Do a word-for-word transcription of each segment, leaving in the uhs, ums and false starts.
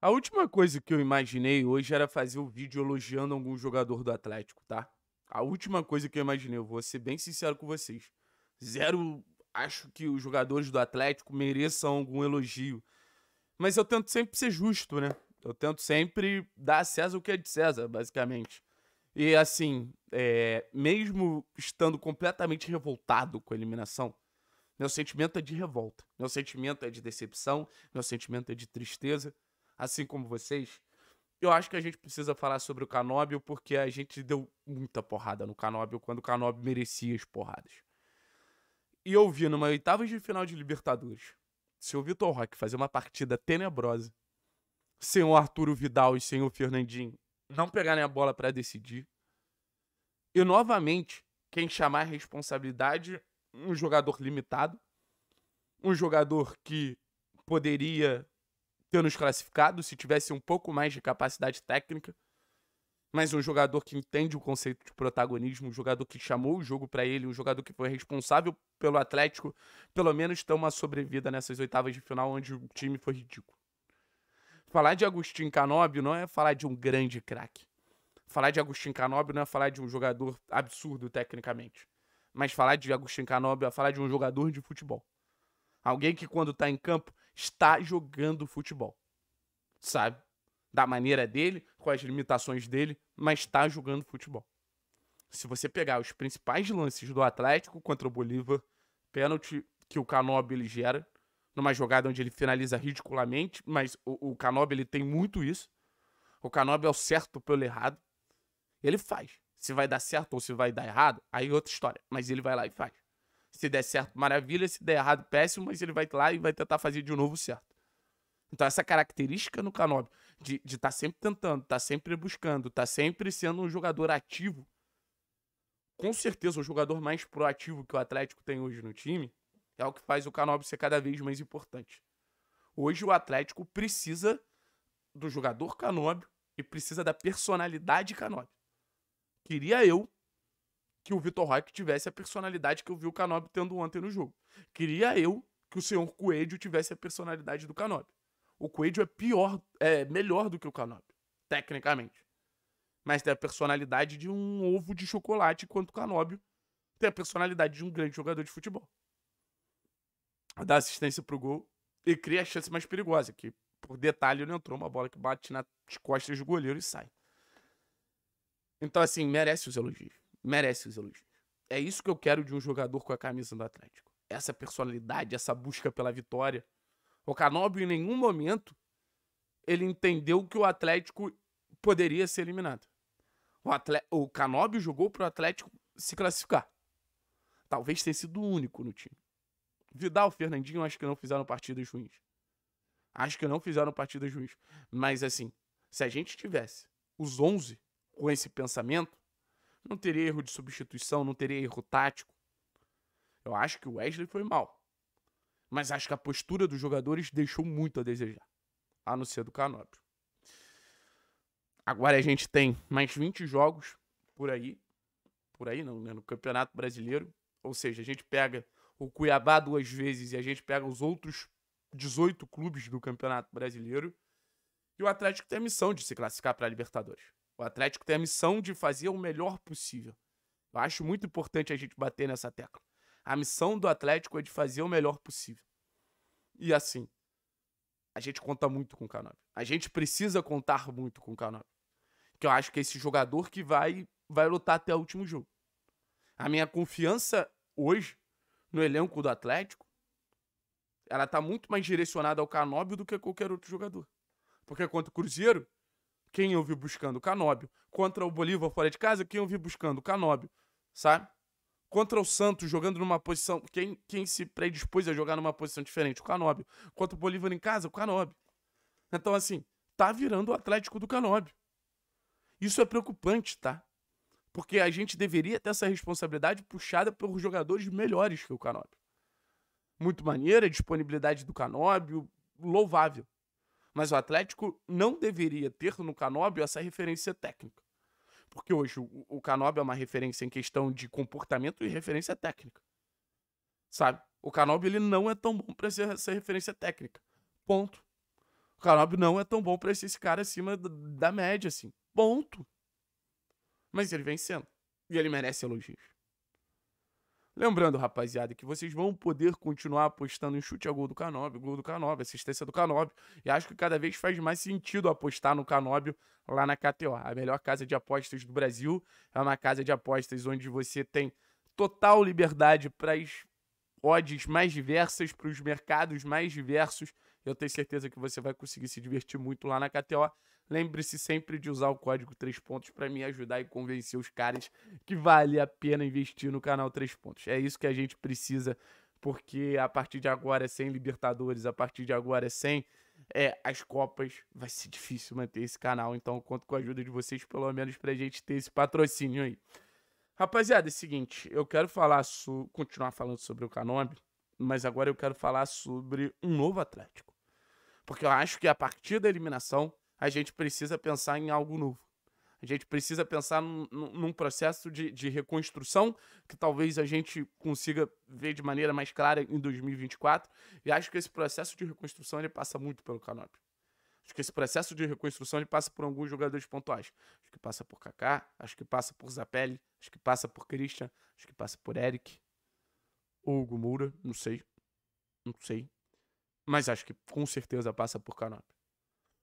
A última coisa que eu imaginei hoje era fazer um vídeo elogiando algum jogador do Atlético, tá? A última coisa que eu imaginei, eu vou ser bem sincero com vocês. Zero, acho que os jogadores do Atlético mereçam algum elogio. Mas eu tento sempre ser justo, né? Eu tento sempre dar a César o que é de César, basicamente. E assim, é, mesmo estando completamente revoltado com a eliminação, meu sentimento é de revolta, meu sentimento é de decepção, meu sentimento é de tristeza, assim como vocês. Eu acho que a gente precisa falar sobre o Canobbio porque a gente deu muita porrada no Canobbio quando o Canobbio merecia as porradas. E eu vi numa oitava de final de Libertadores, seu Vitor Roque fazer uma partida tenebrosa, sem o Arturo Vidal e sem o Fernandinho não pegarem a bola para decidir. E novamente, quem chamar a responsabilidade, um jogador limitado, um jogador que poderia ter nos classificado se tivesse um pouco mais de capacidade técnica, mas um jogador que entende o conceito de protagonismo, um jogador que chamou o jogo para ele, um jogador que foi responsável pelo Atlético, pelo menos ter uma sobrevida nessas oitavas de final onde o time foi ridículo. Falar de Agustín Canobbio não é falar de um grande craque. Falar de Agustín Canobbio não é falar de um jogador absurdo tecnicamente. Mas falar de Agustín Canobbio é falar de um jogador de futebol. Alguém que quando tá em campo, está jogando futebol. Sabe? Da maneira dele, com as limitações dele, mas está jogando futebol. Se você pegar os principais lances do Atlético contra o Bolívar, pênalti que o Canobbio ele gera, numa jogada onde ele finaliza ridiculamente, mas o, o Canobbio ele tem muito isso. O Canobbio é o certo pelo errado. Ele faz. Se vai dar certo ou se vai dar errado, aí é outra história. Mas ele vai lá e faz. Se der certo, maravilha. Se der errado, péssimo. Mas ele vai lá e vai tentar fazer de novo certo. Então essa característica no Canobbio, de estar sempre tentando, estar sempre buscando, estar sempre sendo um jogador ativo, com certeza o jogador mais proativo que o Atlético tem hoje no time, é o que faz o Canobbio ser cada vez mais importante. Hoje o Atlético precisa do jogador Canobbio e precisa da personalidade Canobbio. Queria eu que o Vitor Roque tivesse a personalidade que eu vi o Canobbio tendo ontem no jogo. Queria eu que o senhor Coelho tivesse a personalidade do Canobbio. O Coelho é pior, é melhor do que o Canobbio, tecnicamente. Mas tem a personalidade de um ovo de chocolate, enquanto o Canobbio tem a personalidade de um grande jogador de futebol. Dá assistência pro gol e cria a chance mais perigosa, que por detalhe não entrou, uma bola que bate nas costas do goleiro e sai. Então assim, merece os elogios, merece os elogios. É isso que eu quero de um jogador com a camisa do Atlético, essa personalidade, essa busca pela vitória. O Canobbio em nenhum momento ele entendeu que o Atlético poderia ser eliminado. O, atle... o Canobbio jogou pro Atlético se classificar, talvez tenha sido o único no time. Vidal, Fernandinho, acho que não fizeram partidas ruins. Acho que não fizeram partidas ruins. Mas, assim, se a gente tivesse os onze com esse pensamento, não teria erro de substituição, não teria erro tático. Eu acho que o Wesley foi mal. Mas acho que a postura dos jogadores deixou muito a desejar. A não ser do Canobbio. Agora a gente tem mais vinte jogos por aí. Por aí não, né? No Campeonato Brasileiro. Ou seja, a gente pega o Cuiabá duas vezes e a gente pega os outros dezoito clubes do Campeonato Brasileiro. E o Atlético tem a missão de se classificar para a Libertadores. O Atlético tem a missão de fazer o melhor possível. Eu acho muito importante a gente bater nessa tecla. A missão do Atlético é de fazer o melhor possível. E assim, a gente conta muito com o Canobbio. A gente precisa contar muito com o Canobbio. Porque eu acho que é esse jogador que vai, vai lutar até o último jogo. A minha confiança hoje no elenco do Atlético, ela tá muito mais direcionada ao Canobbio do que a qualquer outro jogador. Porque contra o Cruzeiro, quem eu vi buscando? O Canobbio. Contra o Bolívar fora de casa, quem eu vi buscando? O Canobbio, sabe? Contra o Santos, jogando numa posição... Quem, quem se predispôs a jogar numa posição diferente? O Canobbio. Contra o Bolívar em casa? O Canobbio. Então, assim, tá virando o Atlético do Canobbio. Isso é preocupante, tá? Porque a gente deveria ter essa responsabilidade puxada por jogadores melhores que o Canobbio. Muito maneira a disponibilidade do Canobbio, louvável. Mas o Atlético não deveria ter no Canobbio essa referência técnica. Porque hoje o, o Canobbio é uma referência em questão de comportamento e referência técnica. Sabe? O Canobbio ele não é tão bom para ser essa referência técnica. Ponto. O Canobbio não é tão bom pra esse cara acima da média, assim. Ponto. Mas ele vem sendo. E ele merece elogios. Lembrando, rapaziada, que vocês vão poder continuar apostando em chute a gol do Canobbio, gol do Canobbio, assistência do Canobbio. E acho que cada vez faz mais sentido apostar no Canobbio lá na K T O. A melhor casa de apostas do Brasil. É uma casa de apostas onde você tem total liberdade para as odds mais diversas, para os mercados mais diversos. Eu tenho certeza que você vai conseguir se divertir muito lá na K T O. Lembre-se sempre de usar o código Três Pontos para me ajudar e convencer os caras que vale a pena investir no canal Três Pontos. É isso que a gente precisa, porque a partir de agora é sem Libertadores, a partir de agora é sem é, as Copas, vai ser difícil manter esse canal. Então eu conto com a ajuda de vocês, pelo menos para a gente ter esse patrocínio aí. Rapaziada, é o seguinte, eu quero falar so... continuar falando sobre o Canobbio, mas agora eu quero falar sobre um novo Atlético. Porque eu acho que a partir da eliminação, a gente precisa pensar em algo novo. A gente precisa pensar num, num processo de, de reconstrução que talvez a gente consiga ver de maneira mais clara em dois mil e vinte e quatro. E acho que esse processo de reconstrução ele passa muito pelo Canobbio. Acho que esse processo de reconstrução ele passa por alguns jogadores pontuais. Acho que passa por Kaká, acho que passa por Zapelli, acho que passa por Christian, acho que passa por Eric, ou Hugo Moura, não sei. Não sei. Mas acho que com certeza passa por Canobbio.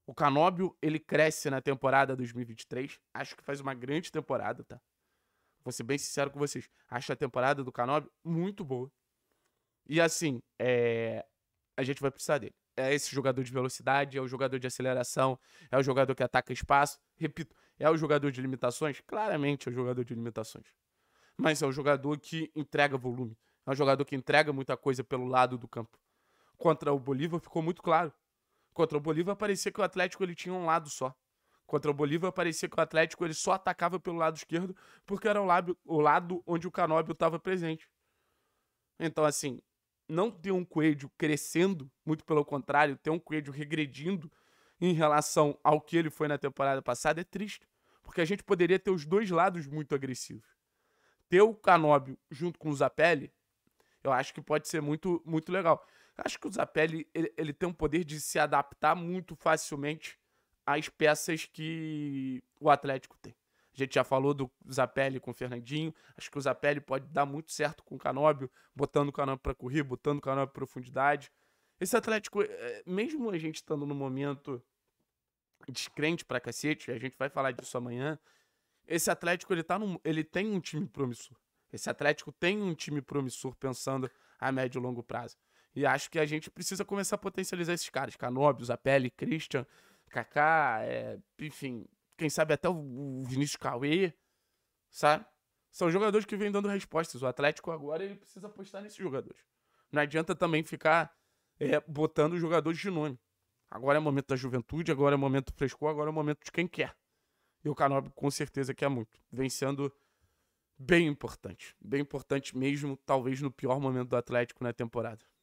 O Canobbio, ele cresce na temporada dois mil e vinte e três. Acho que faz uma grande temporada, tá? Vou ser bem sincero com vocês. Acho a temporada do Canobbio muito boa. E assim, é... a gente vai precisar dele. É esse jogador de velocidade, é o jogador de aceleração, é o jogador que ataca espaço. Repito, é o jogador de limitações? Claramente é o jogador de limitações. Mas é o jogador que entrega volume. É um jogador que entrega muita coisa pelo lado do campo. Contra o Bolívar ficou muito claro. Contra o Bolívar parecia que o Atlético ele tinha um lado só. Contra o Bolívar parecia que o Atlético ele só atacava pelo lado esquerdo porque era o, lábio, o lado onde o Canobbio estava presente. Então, assim, não ter um Coelho crescendo, muito pelo contrário, ter um Coelho regredindo em relação ao que ele foi na temporada passada é triste. Porque a gente poderia ter os dois lados muito agressivos. Ter o Canobbio junto com o Zapelli, eu acho que pode ser muito, muito legal. Acho que o Zapelli ele, ele tem um poder de se adaptar muito facilmente às peças que o Atlético tem. A gente já falou do Zapelli com o Fernandinho. Acho que o Zapelli pode dar muito certo com o Canobbio, botando o Canobbio para correr, botando o Canobbio para profundidade. Esse Atlético, mesmo a gente estando num momento descrente pra cacete, a gente vai falar disso amanhã, esse Atlético ele, tá num, ele tem um time promissor. Esse Atlético tem um time promissor pensando a médio e longo prazo. E acho que a gente precisa começar a potencializar esses caras. Canobbio, Zapelli, Christian, Kaká, é, enfim, quem sabe até o, o Vinícius Cauê, sabe? São jogadores que vêm dando respostas. O Atlético agora ele precisa apostar nesses jogadores. Não adianta também ficar é, botando jogadores de nome. Agora é momento da juventude, agora é momento do frescor, agora é momento de quem quer. E o Canobbio com certeza quer muito. Vem sendo bem importante. Bem importante mesmo, talvez no pior momento do Atlético na temporada.